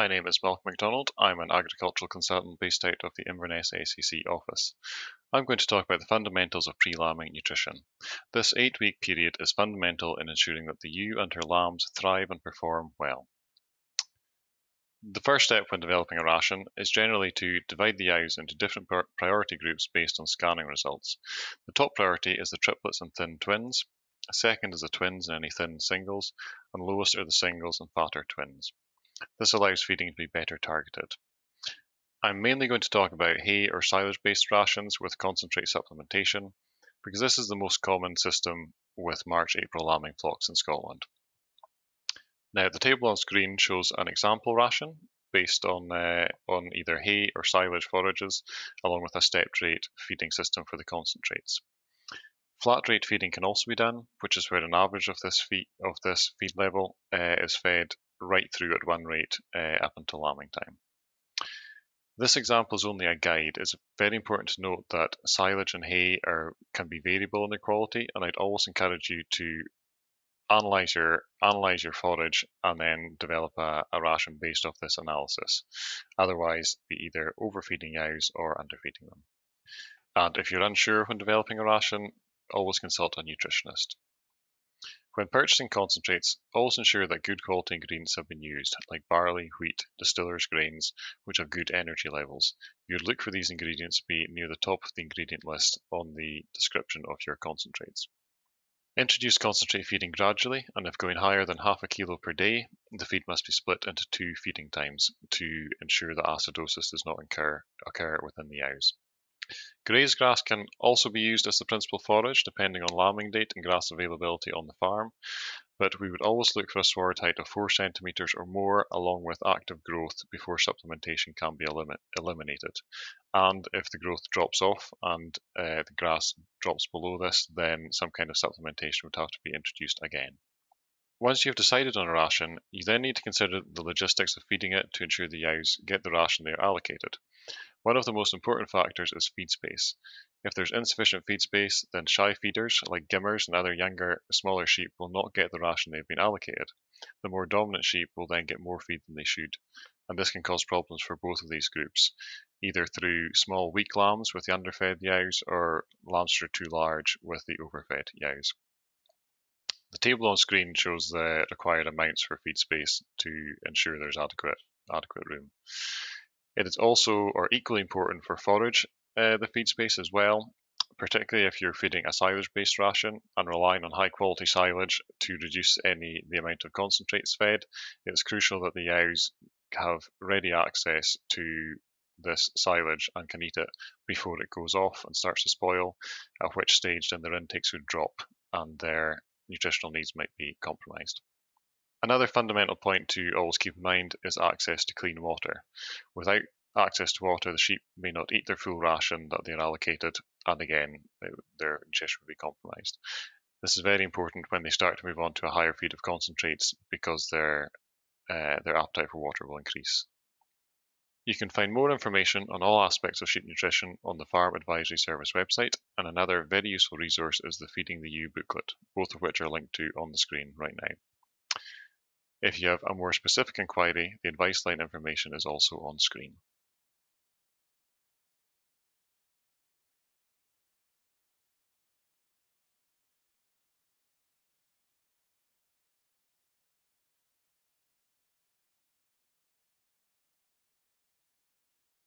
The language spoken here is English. My name is Malcolm MacDonald. I'm an agricultural consultant based out of the Inverness ACC office. I'm going to talk about the fundamentals of pre-lambing nutrition. This 8-week period is fundamental in ensuring that the ewe and her lambs thrive and perform well. The first step when developing a ration is generally to divide the ewes into different priority groups based on scanning results. The top priority is the triplets and thin twins, second is the twins and any thin singles, and lowest are the singles and fatter twins. This allows feeding to be better targeted. I'm mainly going to talk about hay or silage-based rations with concentrate supplementation, because this is the most common system with March-April lambing flocks in Scotland. Now, the table on screen shows an example ration based on either hay or silage forages, along with a stepped rate feeding system for the concentrates. Flat rate feeding can also be done, which is where an average of this feed level is fed right through at one rate up until lambing time. This example is only a guide. It's very important to note that silage and hay can be variable in their quality, and I'd always encourage you to analyse your forage and then develop a ration based off this analysis. Otherwise, be either overfeeding ewes or underfeeding them. And if you're unsure when developing a ration, always consult a nutritionist. When purchasing concentrates, always ensure that good quality ingredients have been used, like barley, wheat, distillers' grains, which have good energy levels. You'd look for these ingredients to be near the top of the ingredient list on the description of your concentrates. Introduce concentrate feeding gradually, and if going higher than half a kilo per day, the feed must be split into 2 feeding times to ensure that acidosis does not occur within the ewes. Grazed grass can also be used as the principal forage, depending on lambing date and grass availability on the farm, but we would always look for a sward height of 4 cm or more, along with active growth, before supplementation can be eliminated. And if the growth drops off and the grass drops below this, then some kind of supplementation would have to be introduced again. Once you've decided on a ration, you then need to consider the logistics of feeding it to ensure the ewes get the ration they are allocated. One of the most important factors is feed space. If there's insufficient feed space, then shy feeders like gimmers and other younger, smaller sheep will not get the ration they've been allocated. The more dominant sheep will then get more feed than they should, and this can cause problems for both of these groups, either through small weak lambs with the underfed ewes or lambs that are too large with the overfed ewes. The table on screen shows the required amounts for feed space to ensure there's adequate room. It is also or equally important for forage the feed space as well, particularly if you're feeding a silage-based ration and relying on high-quality silage to reduce the amount of concentrates fed. It's crucial that the ewes have ready access to this silage and can eat it before it goes off and starts to spoil, at which stage then their intakes would drop and their nutritional needs might be compromised. Another fundamental point to always keep in mind is access to clean water. Without access to water, the sheep may not eat their full ration that they're allocated, and again, their nutrition will be compromised. This is very important when they start to move on to a higher feed of concentrates, because their appetite for water will increase. You can find more information on all aspects of sheep nutrition on the Farm Advisory Service website, and another very useful resource is the Feeding the Ewe booklet, both of which are linked to on the screen right now. If you have a more specific inquiry, the advice line information is also on screen.